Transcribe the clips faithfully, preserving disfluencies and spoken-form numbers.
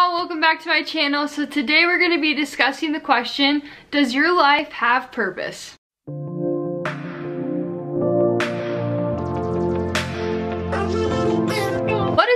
y'all, welcome back to my channel. So today we're going to be discussing the question, does your life have purpose? What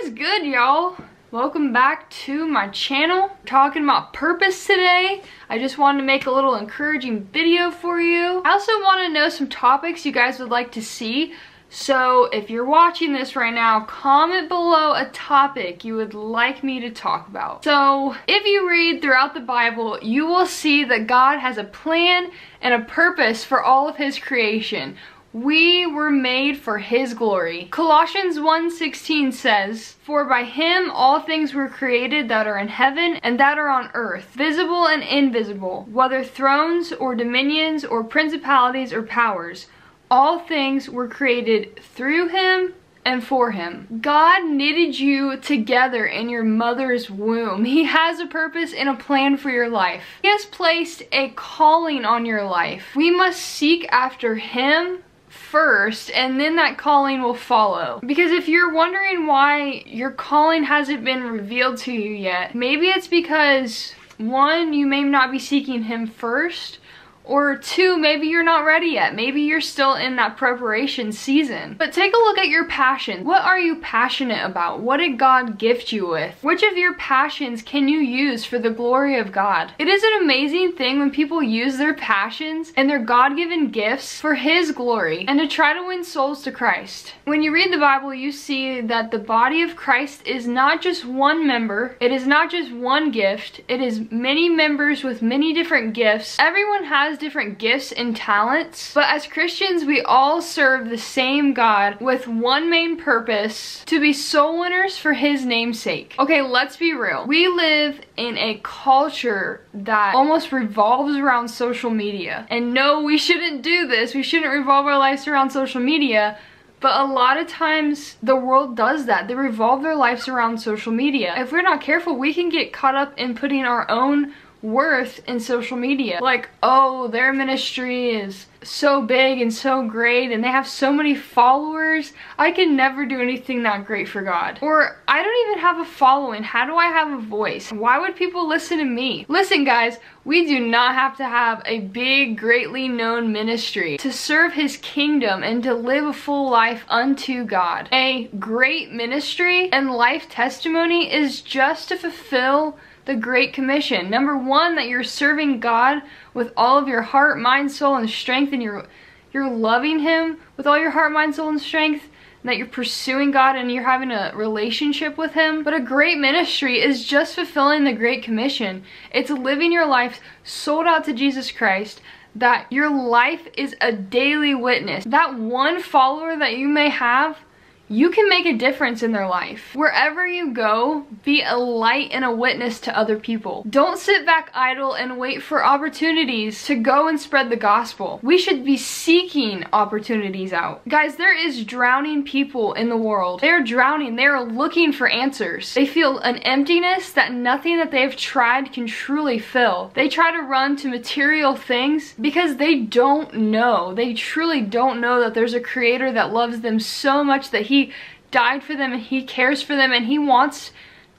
is good, y'all? Welcome back to my channel. We're talking about purpose today. I just wanted to make a little encouraging video for you. I also want to know some topics you guys would like to see. So if you're watching this right now, comment below a topic you would like me to talk about. So if you read throughout the Bible, you will see that God has a plan and a purpose for all of his creation. We were made for his glory. Colossians one sixteen says, "For by him all things were created that are in heaven and that are on earth, visible and invisible, whether thrones or dominions or principalities or powers. All things were created through him and for him." God knitted you together in your mother's womb. He has a purpose and a plan for your life. He has placed a calling on your life. We must seek after him first, and then that calling will follow. Because if you're wondering why your calling hasn't been revealed to you yet, maybe it's because, one, you may not be seeking him first, or two, maybe you're not ready yet. Maybe you're still in that preparation season. But take a look at your passion. What are you passionate about? What did God gift you with? Which of your passions can you use for the glory of God? It is an amazing thing when people use their passions and their God-given gifts for his glory and to try to win souls to Christ. When you read the Bible, you see that the body of Christ is not just one member. It is not just one gift. It is many members with many different gifts. Everyone has different gifts and talents, but as Christians we all serve the same God with one main purpose: to be soul winners for his name's sake. Okay, let's be real. We live in a culture that almost revolves around social media, and no, we shouldn't do this. We shouldn't revolve our lives around social media, but a lot of times the world does that. They revolve their lives around social media. If we're not careful, we can get caught up in putting our own worth in social media. Like, oh, their ministry is so big and so great and they have so many followers. I can never do anything that great for God. Or, I don't even have a following. How do I have a voice? Why would people listen to me? Listen, guys, we do not have to have a big, greatly known ministry to serve his kingdom and to live a full life unto God. A great ministry and life testimony is just to fulfill the Great Commission. Number one, that you're serving God with all of your heart, mind, soul, and strength, and you're you're loving him with all your heart, mind, soul, and strength, and that you're pursuing God and you're having a relationship with him. But a great ministry is just fulfilling the Great Commission. It's living your life sold out to Jesus Christ, that your life is a daily witness. That one follower that you may have, you can make a difference in their life. Wherever you go, be a light and a witness to other people. Don't sit back idle and wait for opportunities to go and spread the gospel. We should be seeking opportunities out. Guys, there is drowning people in the world. They're drowning. They're looking for answers. They feel an emptiness that nothing that they've tried can truly fill. They try to run to material things because they don't know. They truly don't know that there's a creator that loves them so much that he He died for them and he cares for them and he wants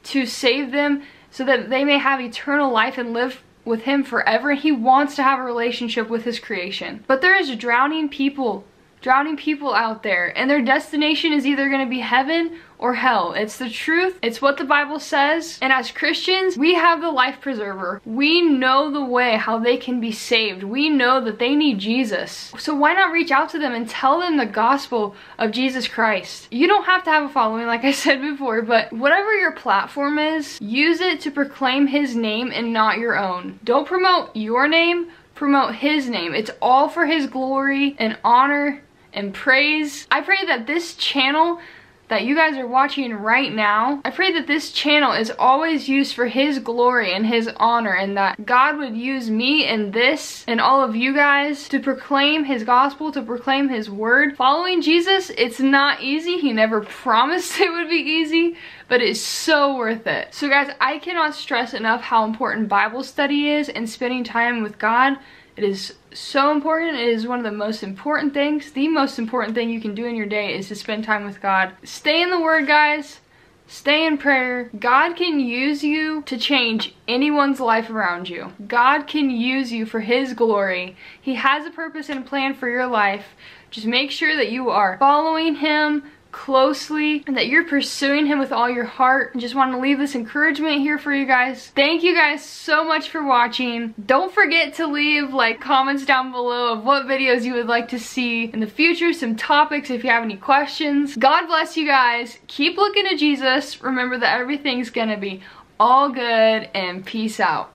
to save them so that they may have eternal life and live with him forever. He wants to have a relationship with his creation. But there is drowning people, drowning people out there, and their destination is either going to be heaven or hell. It's the truth. It's what the Bible says. And as Christians, we have the life preserver. We know the way how they can be saved. We know that they need Jesus. So why not reach out to them and tell them the gospel of Jesus Christ? You don't have to have a following, like I said before, but whatever your platform is, use it to proclaim his name and not your own. Don't promote your name, promote his name. It's all for his glory and honor and praise. I pray that this channel that you guys are watching right now, I pray that this channel is always used for his glory and his honor, and that God would use me and this and all of you guys to proclaim his gospel, to proclaim his word. Following Jesus, it's not easy. He never promised it would be easy, but it's so worth it. So guys, I cannot stress enough how important Bible study is and spending time with God. It is so important. It is one of the most important things. The most important thing you can do in your day is to spend time with God. Stay in the Word, guys. Stay in prayer. God can use you to change anyone's life around you. God can use you for His glory. He has a purpose and a plan for your life. Just make sure that you are following Him closely and that you're pursuing Him with all your heart. I just want to leave this encouragement here for you guys. Thank you guys so much for watching. Don't forget to leave like comments down below of what videos you would like to see in the future, some topics if you have any questions. God bless you guys. Keep looking to Jesus. Remember that everything's gonna be all good, and peace out.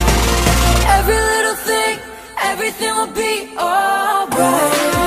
Every little thing, everything will be alright.